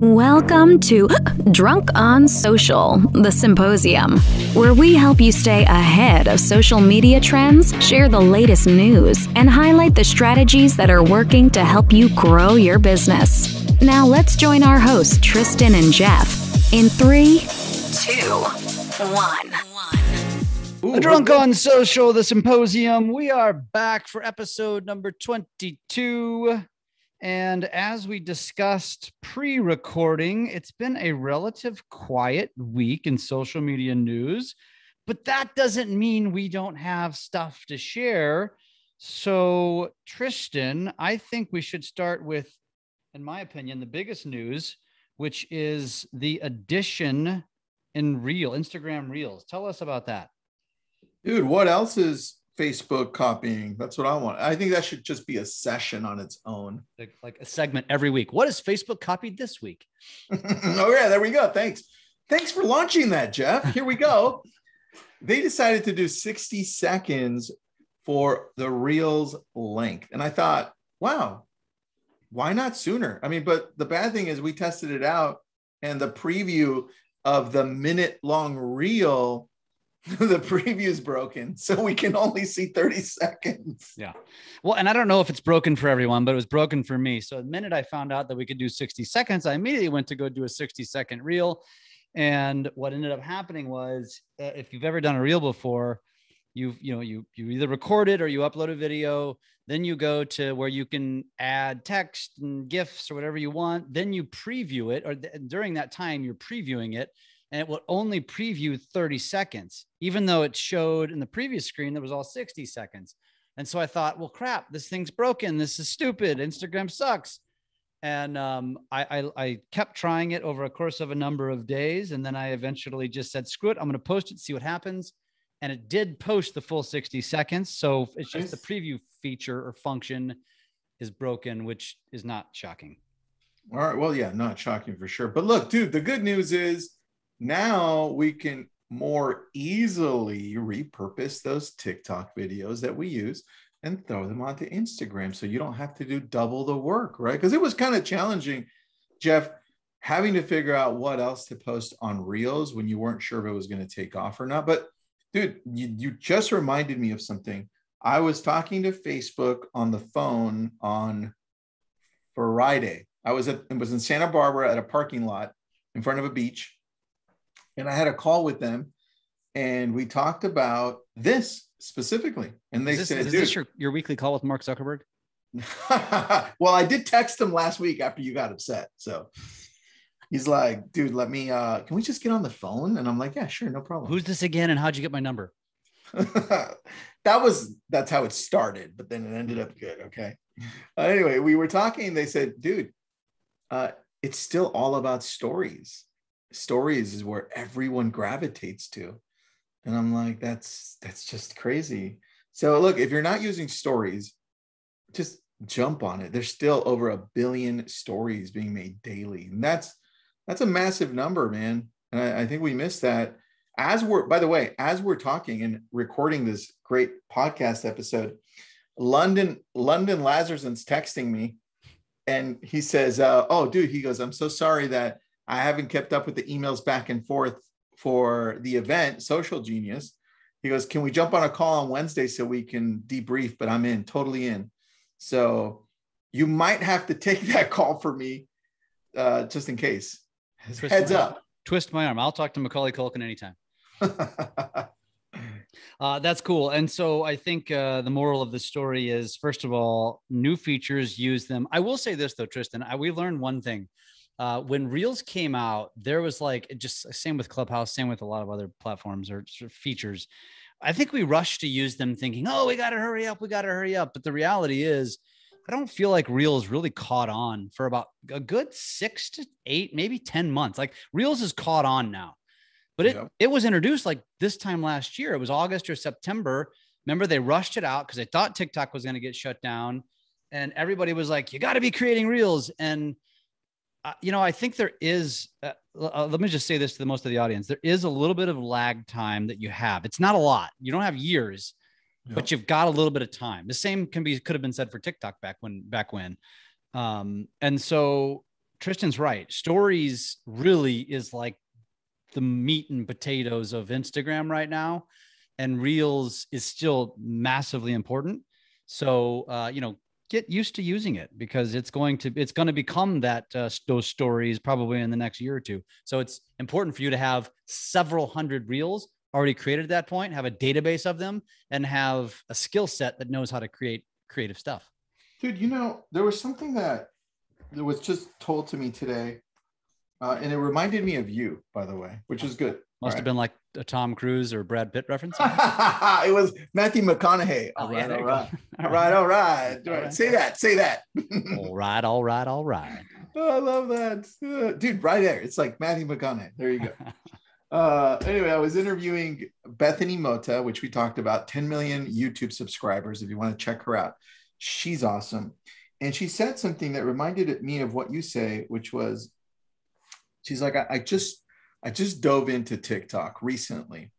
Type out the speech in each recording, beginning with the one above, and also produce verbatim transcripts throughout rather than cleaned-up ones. Welcome to Drunk on Social, the Symposium, where we help you stay ahead of social media trends, share the latest news, and highlight the strategies that are working to help you grow your business. Now let's join our hosts, Tristan and Jeff, in three, two, one. Ooh, Drunk on Social, the Symposium. We are back for episode number twenty-two. And as we discussed pre-recording, it's been a relative quiet week in social media news, but that doesn't mean we don't have stuff to share. So, Tristan, I think we should start with, in my opinion, the biggest news, which is the addition in Reel, Instagram Reels. Tell us about that. Dude, what else is Facebook copying? That's what I want. I think that should just be a session on its own. Like, like a segment every week. What has Facebook copied this week? Oh, yeah. There we go. Thanks. Thanks for launching that, Jeff. Here we go. They decided to do sixty seconds for the Reels length. And I thought, wow, why not sooner? I mean, but the bad thing is we tested it out, and the preview of the minute long Reel, the preview's broken, so we can only see thirty seconds. Yeah. Well, and I don't know if it's broken for everyone, but it was broken for me. So the minute I found out that we could do sixty seconds, I immediately went to go do a sixty second reel. And what ended up happening was, uh, if you've ever done a reel before, you've, you know, you, you either record it or you upload a video, then you go to where you can add text and GIFs or whatever you want. Then you preview it, or th- during that time you're previewing it. And it will only preview thirty seconds, even though it showed in the previous screen that was all sixty seconds. And so I thought, well, crap, this thing's broken. This is stupid. Instagram sucks. And um, I, I, I kept trying it over a course of a number of days. And then I eventually just said, screw it. I'm going to post it, see what happens. And it did post the full sixty seconds. So it's just the preview feature or function is broken, which is not shocking. All right. Well, yeah, not shocking for sure. But look, dude, the good news is, now we can more easily repurpose those TikTok videos that we use and throw them onto Instagram. So you don't have to do double the work, right? Because it was kind of challenging, Jeff, having to figure out what else to post on Reels when you weren't sure if it was going to take off or not. But dude, you, you just reminded me of something. I was talking to Facebook on the phone on Friday. I was at, it was in Santa Barbara at a parking lot in front of a beach. And I had a call with them, and we talked about this specifically. And they is this, said, is this your, your weekly call with Mark Zuckerberg? Well, I did text him last week after you got upset. So he's like, dude, let me, uh, can we just get on the phone? And I'm like, yeah, sure. No problem. Who's this again? And how'd you get my number? that was, that's how it started, but then it ended up good. Okay. Uh, anyway, we were talking, they said, dude, uh, it's still all about stories. Stories is where everyone gravitates to. And I'm like, that's that's just crazy. So look, if you're not using stories, just jump on it. There's still over a billion stories being made daily. And that's that's a massive number, man. And I, I think we missed that. As we're, by the way, as we're talking and recording this great podcast episode, London, London Lazarson's texting me. And he says, uh, oh, dude, he goes, I'm so sorry that I haven't kept up with the emails back and forth for the event, Social Genius. He goes, can we jump on a call on Wednesday so we can debrief? But I'm in, totally in. So you might have to take that call for me uh, just in case. Twist Heads up. Arm. Twist my arm. I'll talk to Macaulay Culkin anytime. uh, that's cool. And so I think uh, the moral of the story is, first of all, new features, use them. I will say this, though, Tristan, I, we learned one thing. Uh, when Reels came out, there was like, just same with Clubhouse, same with a lot of other platforms or sort of features. I think we rushed to use them thinking, oh, we got to hurry up. We got to hurry up. But the reality is, I don't feel like Reels really caught on for about a good six to eight, maybe ten months. Like Reels is caught on now, but it, yeah. it was introduced like this time last year. It was August or September. Remember, they rushed it out because they thought TikTok was going to get shut down. And everybody was like, you got to be creating Reels. And Uh, you know, I think there is, uh, uh, let me just say this to the most of the audience. There is a little bit of lag time that you have. It's not a lot. You don't have years, no. But you've got a little bit of time. The same can be, could have been said for TikTok back when, back when. Um, and so Tristan's right. Stories really is like the meat and potatoes of Instagram right now. And Reels is still massively important. So, uh, you know, get used to using it because it's going to, it's going to become that, uh, those stories probably in the next year or two. So it's important for you to have several hundred Reels already created at that point, have a database of them, and have a skill set that knows how to create creative stuff. Dude, you know, there was something that was just told to me today. Uh, and it reminded me of you, by the way, which is good. Must right. have been like a Tom Cruise or Brad Pitt reference. It was Matthew McConaughey. All, oh, right, yeah, all, right. all right, all right, all right. Say that, say that. all right, all right, all right. Oh, I love that. Dude, right there. It's like Matthew McConaughey. There you go. uh, anyway, I was interviewing Bethany Mota, which we talked about, ten million YouTube subscribers, if you want to check her out. She's awesome. And she said something that reminded me of what you say, which was, she's like, I, I just... I just dove into TikTok recently.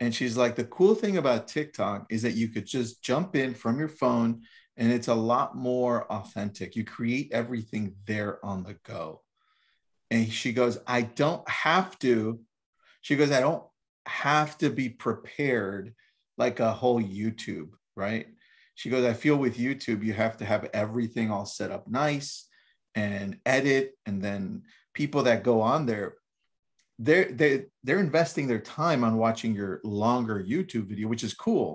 And she's like, the cool thing about TikTok is that you could just jump in from your phone and it's a lot more authentic. You create everything there on the go. And she goes, I don't have to. She goes, I don't have to be prepared like a whole YouTube, right? She goes, I feel with YouTube, you have to have everything all set up nice and edit. And then people that go on there, They're, they're, they're investing their time on watching your longer YouTube video, which is cool.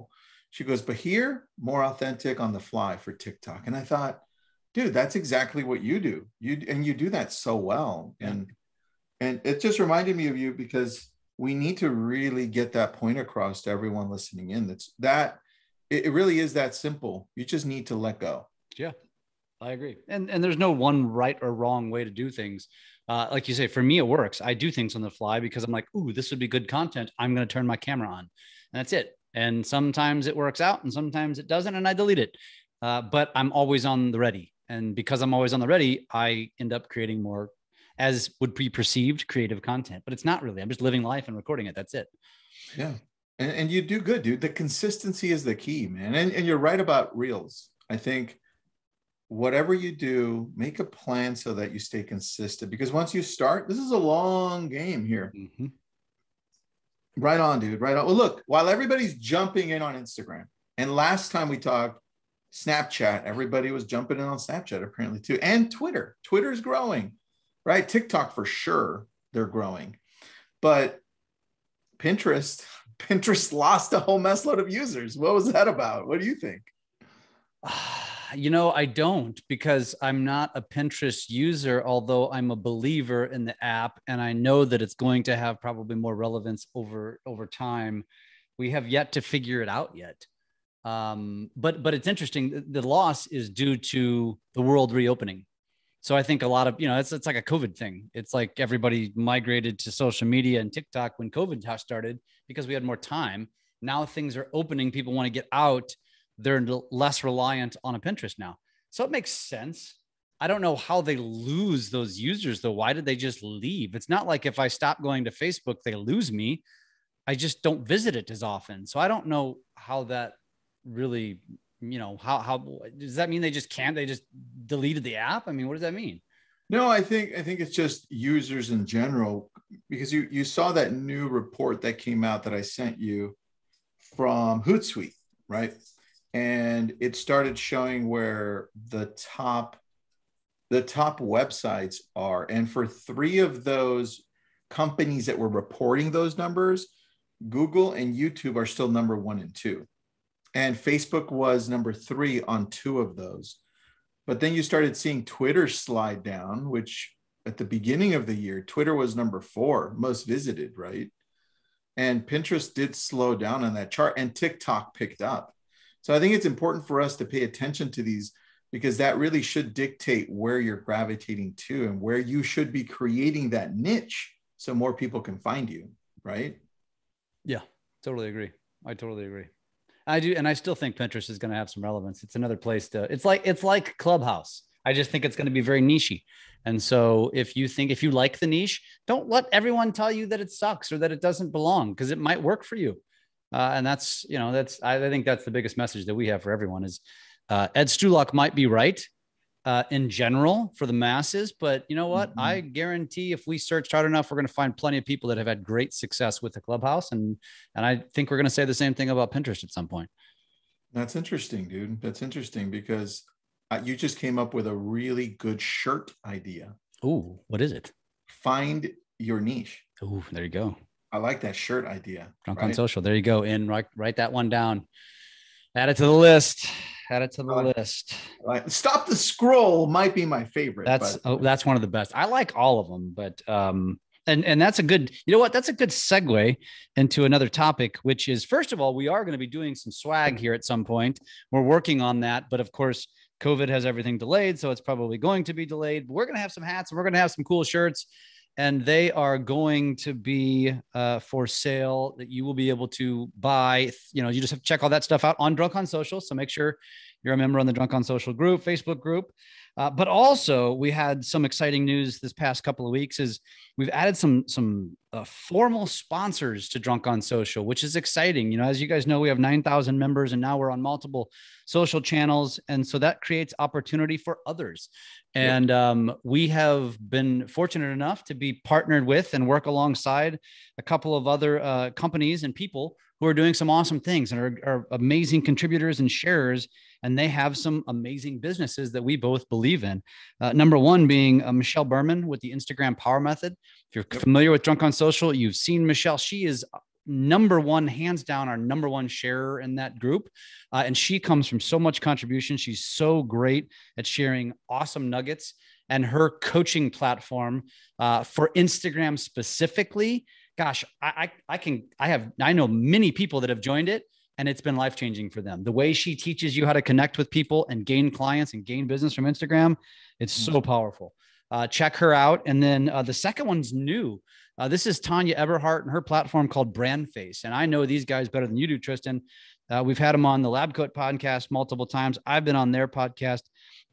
She goes, but here, more authentic on the fly for TikTok. And I thought, dude, that's exactly what you do. You and you do that so well. And, and it just reminded me of you because we need to really get that point across to everyone listening in. That's that, it, it really is that simple. You just need to let go. Yeah, I agree. And, and there's no one right or wrong way to do things. Uh, like you say, for me, it works. I do things on the fly because I'm like, ooh, this would be good content. I'm going to turn my camera on. And that's it. And sometimes it works out and sometimes it doesn't. And I delete it. Uh, but I'm always on the ready. And because I'm always on the ready, I end up creating more, as would be perceived, creative content. But it's not really. I'm just living life and recording it. That's it. Yeah. And, and you do good, dude. The consistency is the key, man. And, and you're right about Reels. I think whatever you do, make a plan so that you stay consistent, because once you start, this is a long game here. Mm-hmm. Right on, dude. Right on. Well, look, while everybody's jumping in on Instagram, and last time we talked Snapchat, everybody was jumping in on Snapchat apparently too. And Twitter, Twitter's growing, right? TikTok for sure. They're growing, but Pinterest, Pinterest lost a whole mess load of users. What was that about? What do you think? You know, I don't, because I'm not a Pinterest user, although I'm a believer in the app and I know that it's going to have probably more relevance over, over time. We have yet to figure it out yet. Um, but, but it's interesting. The, the loss is due to the world reopening. So I think a lot of, you know, it's, it's like a COVID thing. It's like everybody migrated to social media and TikTok when COVID started because we had more time. Now things are opening. People want to get out. They're less reliant on a Pinterest now. So it makes sense. I don't know how they lose those users though. Why did they just leave? It's not like if I stop going to Facebook, they lose me. I just don't visit it as often. So I don't know how that really, you know, how, how does that mean they just can't, they just deleted the app? I mean, what does that mean? No, I think, I think it's just users in general, because you, you saw that new report that came out that I sent you from Hootsuite, right? And it started showing where the top, the top websites are. And for three of those companies that were reporting those numbers, Google and YouTube are still number one and two. And Facebook was number three on two of those. But then you started seeing Twitter slide down, which at the beginning of the year, Twitter was number four, most visited, right? And Pinterest did slow down on that chart, and TikTok picked up. So I think it's important for us to pay attention to these, because that really should dictate where you're gravitating to and where you should be creating that niche so more people can find you, right? Yeah, totally agree. I totally agree. I do, and I still think Pinterest is going to have some relevance. It's another place to, it's like, it's like Clubhouse. I just think it's going to be very nichey. And so if you think, if you like the niche, don't let everyone tell you that it sucks or that it doesn't belong, because it might work for you. Uh, and that's, you know, that's, I, I think that's the biggest message that we have for everyone is, uh, Ed Stulak might be right. uh, in general for the masses. But you know what? Mm-hmm. I guarantee if we search hard enough, we're going to find plenty of people that have had great success with the Clubhouse. And, and I think we're going to say the same thing about Pinterest at some point. That's interesting, dude. That's interesting because uh, you just came up with a really good shirt idea. Ooh, what is it? Find your niche. Ooh, there you go. I like that shirt idea. Drunk right? on Social. There you go. And write, write that one down. Add it to the list. Add it to the uh, list. Right. Stop the Scroll might be my favorite. That's oh, that's one of the best. I like all of them, but um, and and that's a good. You know what? That's a good segue into another topic, which is first of all, we are going to be doing some swag here at some point. We're working on that, but of course, COVID has everything delayed, so it's probably going to be delayed. But we're going to have some hats and we're going to have some cool shirts. And they are going to be uh, for sale that you will be able to buy. You know, you just have to check all that stuff out on Drunk on Social. So make sure you're a member on the Drunk on Social group, Facebook group. Uh, but also we had some exciting news this past couple of weeks is we've added some, some uh, formal sponsors to Drunk on Social, which is exciting. You know, as you guys know, we have nine thousand members and now we're on multiple social channels. And so that creates opportunity for others. And um, we have been fortunate enough to be partnered with and work alongside a couple of other uh, companies and people who are doing some awesome things and are, are amazing contributors and sharers. And they have some amazing businesses that we both believe in. Uh, number one being uh, Michelle Berman with the Instagram Power Method. If you're yep. familiar with Drunk on Social, you've seen Michelle. She is number one, hands down, our number one sharer in that group. Uh, and she comes from so much contribution. She's so great at sharing awesome nuggets, and her coaching platform uh, for Instagram specifically. Gosh, I, I, I can, I have, I know many people that have joined it, and it's been life-changing for them. The way she teaches you how to connect with people and gain clients and gain business from Instagram, it's so powerful. Uh, check her out. And then uh, the second one's new. Uh, this is Tanya Everhart and her platform called Brandface. And I know these guys better than you do, Tristan. Uh, we've had them on the Lab Coat podcast multiple times. I've been on their podcast.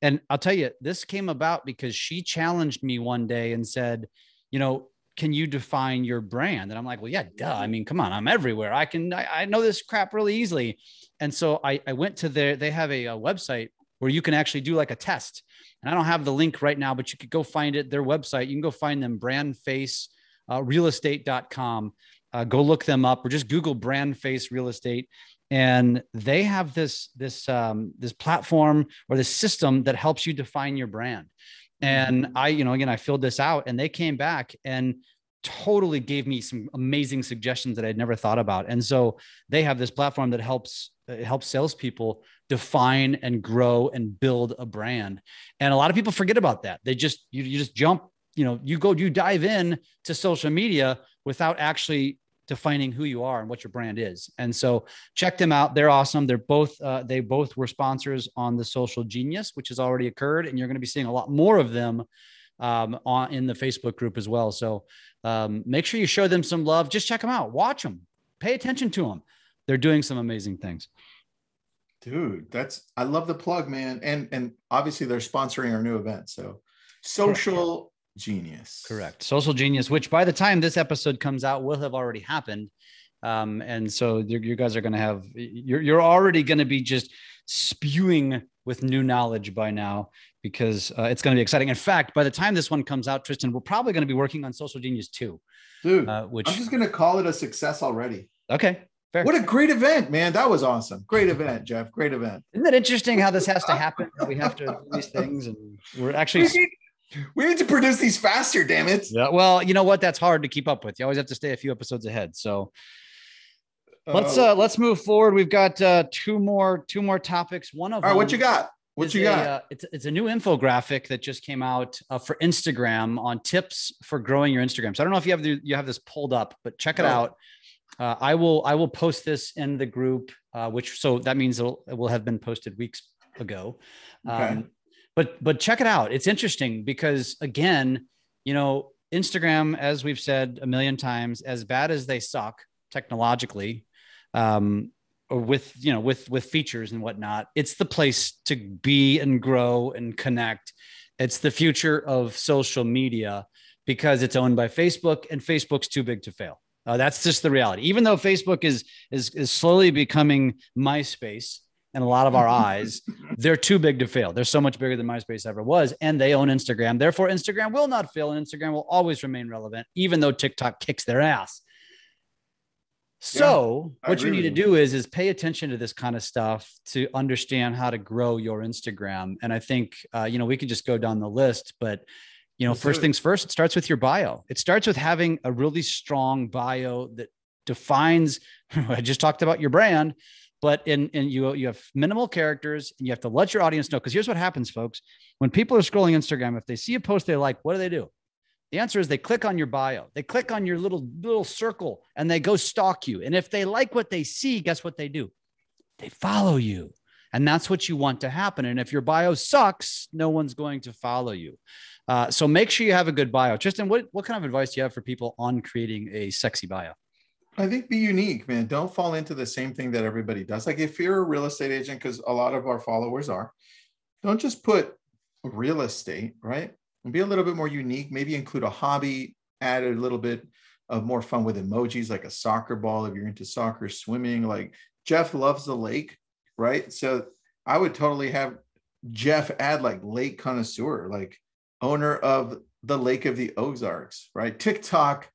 And I'll tell you, this came about because she challenged me one day and said, you know, can you define your brand? And I'm like, well, yeah, duh. I mean, come on, I'm everywhere. I can, I, I know this crap really easily. And so I, I went to their, they have a, a website where you can actually do like a test. And I don't have the link right now, but you could go find it, their website. You can go find them, brandface uh, real estate dot com. Uh, go look them up or just Google Brandface Real Estate. And they have this, this, um, this platform or this system that helps you define your brand. And I, you know, again, I filled this out and they came back and totally gave me some amazing suggestions that I'd never thought about. And so they have this platform that helps, it helps salespeople define and grow and build a brand. And a lot of people forget about that. They just, you, you just jump, you know, you go, you dive in to social media without actually defining who you are and what your brand is. And so check them out. They're awesome. They're both, uh, they both were sponsors on the Social Genius, which has already occurred. And you're going to be seeing a lot more of them um, on, in the Facebook group as well. So um, make sure you show them some love. Just check them out, watch them, pay attention to them. They're doing some amazing things. Dude, that's, I love the plug, man. And, and obviously they're sponsoring our new event. So Social Genius. Correct. Social Genius, which by the time this episode comes out, will have already happened. Um, and so you guys are going to have, you're, you're already going to be just spewing with new knowledge by now, because uh, it's going to be exciting. In fact, by the time this one comes out, Tristan, we're probably going to be working on Social Genius too. Dude, uh, which I'm just going to call it a success already. Okay. Fair. What a great event, man. That was awesome. Great event, Jeff. Great event. Isn't that interesting how this has to happen? We have to do these things and we're actually... We need to produce these faster, damn it. Yeah, well, you know what? That's hard to keep up with. You always have to stay a few episodes ahead. So let's uh, uh let's move forward. We've got uh two more two more topics. One of all right, what you got? What you got? A, uh, it's it's a new infographic that just came out uh, for Instagram on tips for growing your Instagram. So I don't know if you have the, you have this pulled up, but check it oh. out. Uh, I will I will post this in the group, uh, which so that means it'll, it will have been posted weeks ago. Um, okay. But but check it out. It's interesting because, again, you know, Instagram, as we've said a million times, as bad as they suck technologically, um, or with, you know, with with features and whatnot, it's the place to be and grow and connect. It's the future of social media because it's owned by Facebook and Facebook's too big to fail. Uh, that's just the reality. Even though Facebook is is is slowly becoming MySpace, and a lot of our eyes, they're too big to fail. They're so much bigger than MySpace ever was, and they own Instagram. Therefore, Instagram will not fail, and Instagram will always remain relevant, even though TikTok kicks their ass. So yeah, what you need to do is, is pay attention to this kind of stuff to understand how to grow your Instagram. And I think, uh, you know, we could just go down the list, but you know, Let's first things first, it starts with your bio. It starts with having a really strong bio that defines, I just talked about your brand, but in, in you, you have minimal characters and you have to let your audience know. Cause here's what happens, folks. When people are scrolling Instagram, if they see a post they like, what do they do? The answer is they click on your bio, they click on your little, little circle, and they go stalk you. And if they like what they see, guess what they do? They follow you. And that's what you want to happen. And if your bio sucks, no one's going to follow you. Uh, so make sure you have a good bio. Tristan, what, what kind of advice do you have for people on creating a sexy bio? I think be unique, man. Don't fall into the same thing that everybody does. Like if you're a real estate agent, because a lot of our followers are, don't just put real estate, right? And be a little bit more unique, maybe include a hobby, add a little bit of more fun with emojis, like a soccer ball, if you're into soccer, swimming, like Jeff loves the lake, right? So I would totally have Jeff add like lake connoisseur, like owner of the Lake of the Ozarks, right? TikTok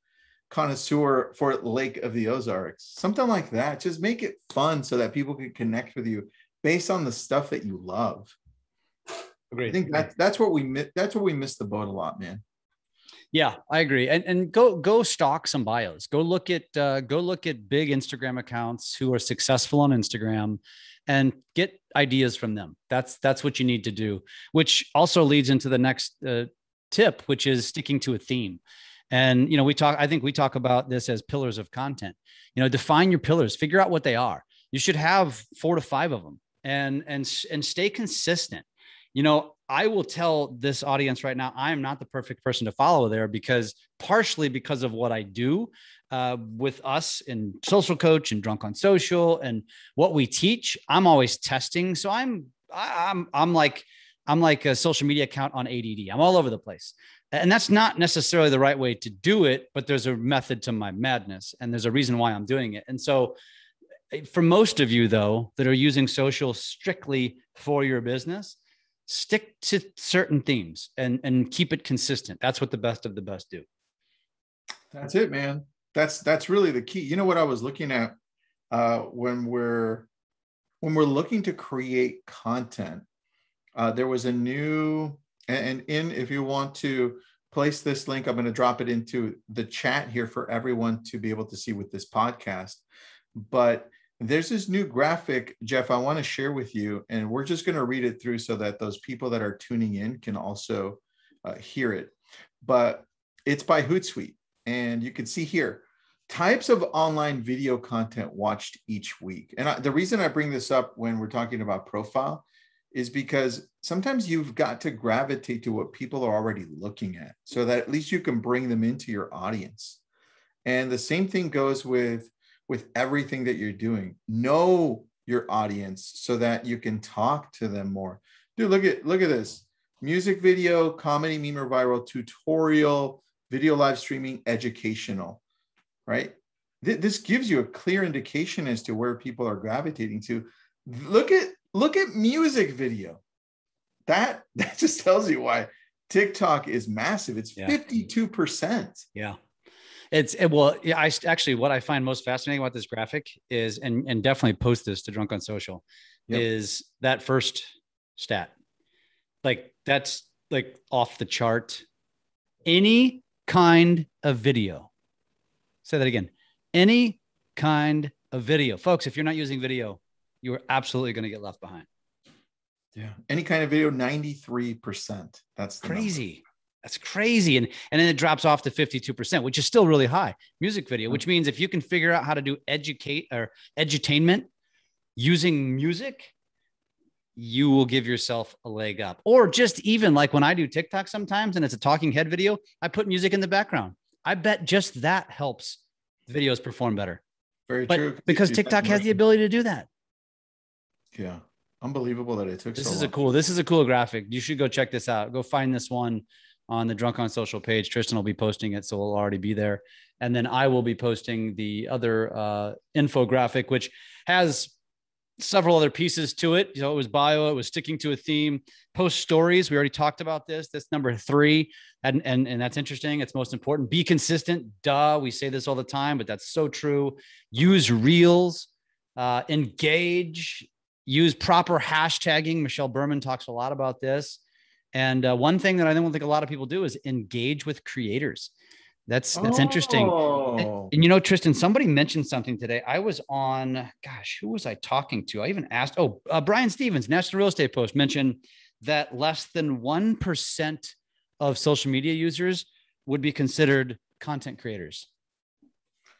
connoisseur for Lake of the Ozarks, something like that. Just make it fun so that people can connect with you based on the stuff that you love. Agreed. I think that's that's what we that's what we miss the boat a lot, man. Yeah, I agree. And and go go stalk some bios. Go look at uh, go look at big Instagram accounts who are successful on Instagram, and get ideas from them. That's that's what you need to do. Which also leads into the next uh, tip, which is sticking to a theme. And you know, we talk. I think we talk about this as pillars of content. You know, define your pillars. Figure out what they are. You should have four to five of them, and and and stay consistent. You know, I will tell this audience right now, I am not the perfect person to follow there because partially because of what I do uh, with us in Social Coach and Drunk on Social and what we teach. I'm always testing. So I'm, I, I'm, I'm like, I'm like a social media account on A D D. I'm all over the place. And that's not necessarily the right way to do it, but there's a method to my madness and there's a reason why I'm doing it. And so for most of you though, that are using social strictly for your business, stick to certain themes and, and keep it consistent. That's what the best of the best do. That's it, man. That's, that's really the key. You know what I was looking at uh, when we're, when we're looking to create content, uh, there was a new, and, and in, if you want to place this link, I'm going to drop it into the chat here for everyone to be able to see with this podcast, but there's this new graphic, Jeff, I want to share with you, and we're just going to read it through so that those people that are tuning in can also uh, hear it. But it's by Hootsuite, and you can see here, types of online video content watched each week. And I, the reason I bring this up when we're talking about profile is because sometimes you've got to gravitate to what people are already looking at so that at least you can bring them into your audience. And the same thing goes with with everything that you're doing. Know your audience so that you can talk to them more. Dude, look at look at this. Music video, comedy, meme or viral, tutorial, video live streaming, educational, right? Th- this gives you a clear indication as to where people are gravitating to. Look at, look at music video. That, that just tells you why TikTok is massive. It's yeah. fifty-two percent. Yeah. It's it, well, I actually, what I find most fascinating about this graphic is, and, and definitely post this to Drunk on Social, yep. is that first stat. Like that's like off the chart. Any kind of video. Say that again. Any kind of video. Folks, if you're not using video, you are absolutely going to get left behind. Yeah. Any kind of video, ninety-three percent. That's crazy. Number. That's crazy. And, and then it drops off to fifty-two percent, which is still really high. Music video, which means if you can figure out how to do educate or edutainment using music, you will give yourself a leg up. Or just even like when I do TikTok sometimes and it's a talking head video, I put music in the background. I bet just that helps videos perform better. Very but true. Because TikTok has the ability to do that. Yeah. Unbelievable that it took this so is long. a cool, this is a cool graphic. You should go check this out. Go find this one on the Drunk on Social page. Tristan will be posting it, so it'll already be there. And then I will be posting the other uh, infographic, which has several other pieces to it. You know, it was bio, it was sticking to a theme, post stories. We already talked about this. That's number three. And, and, and that's interesting. It's most important. Be consistent. Duh. We say this all the time, but that's so true. Use reels, uh, engage, use proper hashtagging. Michelle Berman talks a lot about this. And uh, one thing that I don't think a lot of people do is engage with creators. That's, that's oh. interesting. And, and you know, Tristan, somebody mentioned something today. I was on, gosh, who was I talking to? I even asked, oh, uh, Brian Stevens, National Real Estate Post, mentioned that less than one percent of social media users would be considered content creators.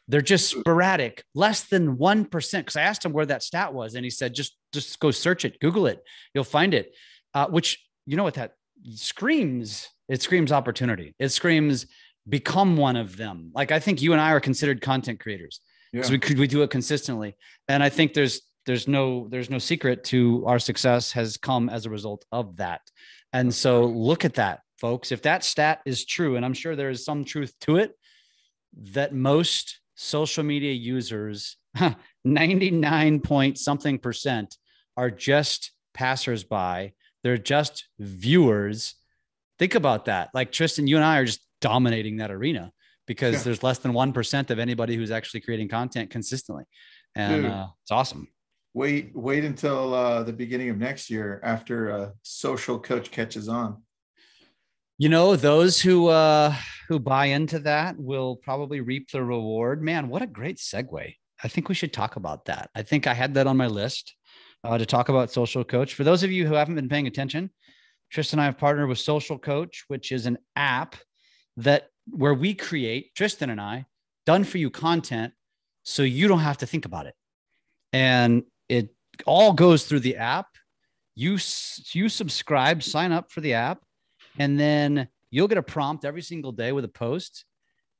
They're just sporadic, less than one percent. Because I asked him where that stat was, and he said, just, just go search it, Google it, you'll find it, uh, which, you know what that screams? It screams opportunity. It screams become one of them. Like, I think you and I are considered content creators because yeah. we could, we do it consistently. And I think there's, there's no, there's no secret to our success has come as a result of that. And so look at that, folks. If that stat is true, and I'm sure there is some truth to it, that most social media users, ninety-nine point something percent are just passersby. They're just viewers. Think about that. Like, Tristan, you and I are just dominating that arena because yeah. there's less than one percent of anybody who's actually creating content consistently. And Dude, uh, it's awesome. Wait, wait until uh, the beginning of next year after uh, Social Coach catches on. You know, those who uh, who buy into that will probably reap the reward. Man, what a great segue. I think we should talk about that. I think I had that on my list. Uh, to talk about Social Coach. For those of you who haven't been paying attention, Tristan and I have partnered with Social Coach, which is an app that where we create, Tristan and I, done for you content so you don't have to think about it. And it all goes through the app. You, you subscribe, sign up for the app, and then you'll get a prompt every single day with a post.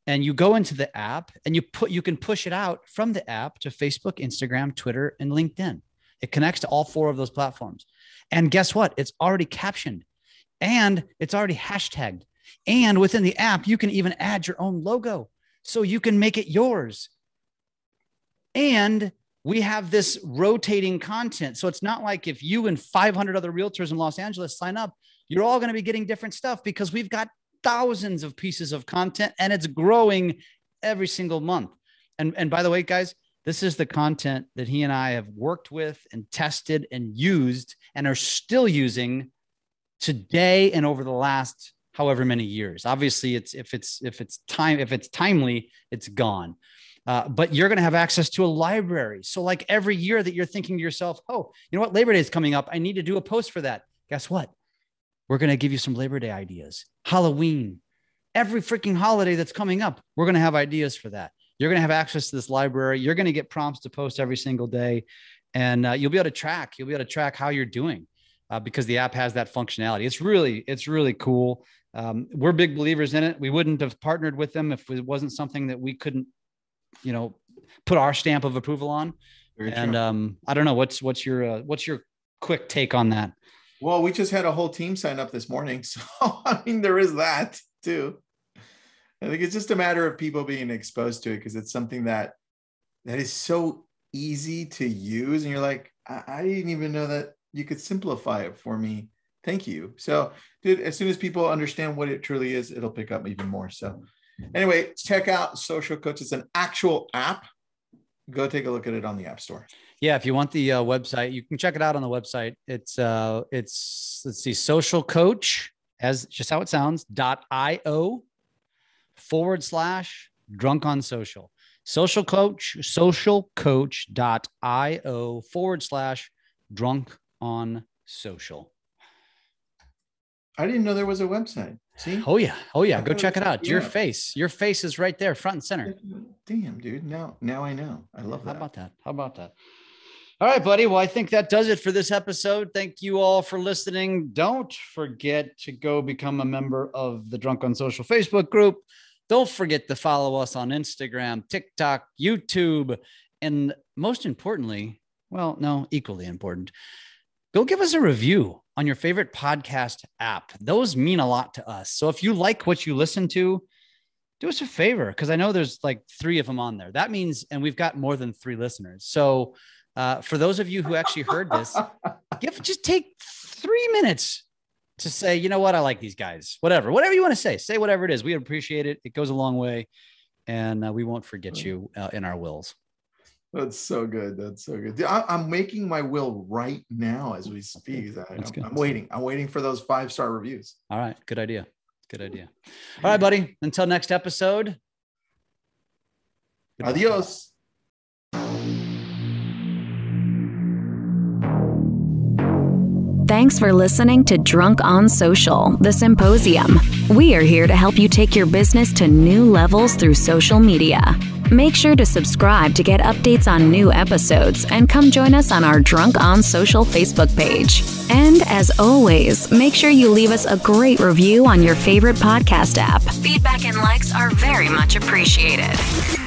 And you go into the app and you put you can push it out from the app to Facebook, Instagram, Twitter, and LinkedIn. It connects to all four of those platforms. And guess what? It's already captioned and it's already hashtagged. And within the app, you can even add your own logo so you can make it yours. And we have this rotating content. So it's not like if you and five hundred other realtors in Los Angeles sign up, you're all going to be getting different stuff because we've got thousands of pieces of content and it's growing every single month. And, and by the way, guys, this is the content that he and I have worked with and tested and used and are still using today and over the last however many years. Obviously, it's if it's if it's time if it's timely, it's gone. Uh, but you're going to have access to a library. So, like every year that you're thinking to yourself, "Oh, you know what? Labor Day is coming up. I need to do a post for that." Guess what? We're going to give you some Labor Day ideas. Halloween, every freaking holiday that's coming up, we're going to have ideas for that. You're going to have access to this library. You're going to get prompts to post every single day, and uh, you'll be able to track. You'll be able to track how you're doing uh, because the app has that functionality. It's really, it's really cool. Um, we're big believers in it. We wouldn't have partnered with them if it wasn't something that we couldn't, you know, put our stamp of approval on. Very and um, I don't know what's what's your uh, what's your quick take on that? Well, we just had a whole team sign up this morning, so I mean, there is that too. I think it's just a matter of people being exposed to it because it's something that that is so easy to use. And you're like, I, I didn't even know that you could simplify it for me. Thank you. So, dude, as soon as people understand what it truly is, it'll pick up even more. So anyway, check out Social Coach. It's an actual app. Go take a look at it on the App Store. Yeah, if you want the uh, website, you can check it out on the website. It's, uh, it's let's see, Social Coach, as just how it sounds, dot I O forward slash drunk on social, social coach, social coach.io forward slash drunk on social. I didn't know there was a website. See? Oh yeah. Oh yeah. Go check it out. Your face, your face is right there front and center. Damn, dude. Now, now I know. I love that. How about that? How about that? All right, buddy. Well, I think that does it for this episode. Thank you all for listening. Don't forget to go become a member of the Drunk on Social Facebook group. Don't forget to follow us on Instagram, TikTok, YouTube, and most importantly, well, no, equally important, go give us a review on your favorite podcast app. Those mean a lot to us. So if you like what you listen to, do us a favor, because I know there's like three of them on there. That means, and we've got more than three listeners. So Uh, for those of you who actually heard this, give, just take three minutes to say, you know what, I like these guys, whatever, whatever you want to say, say whatever it is. We appreciate it. It goes a long way, and uh, we won't forget you uh, in our wills. That's so good. That's so good. I, I'm making my will right now as we speak. I, I'm, I'm waiting. I'm waiting for those five-star reviews. All right. Good idea. Good idea. All right, buddy. Until next episode. Goodbye. Adios. Thanks for listening to Drunk on Social, The Symposium. We are here to help you take your business to new levels through social media. Make sure to subscribe to get updates on new episodes and come join us on our Drunk on Social Facebook page. And as always, make sure you leave us a great review on your favorite podcast app. Feedback and likes are very much appreciated.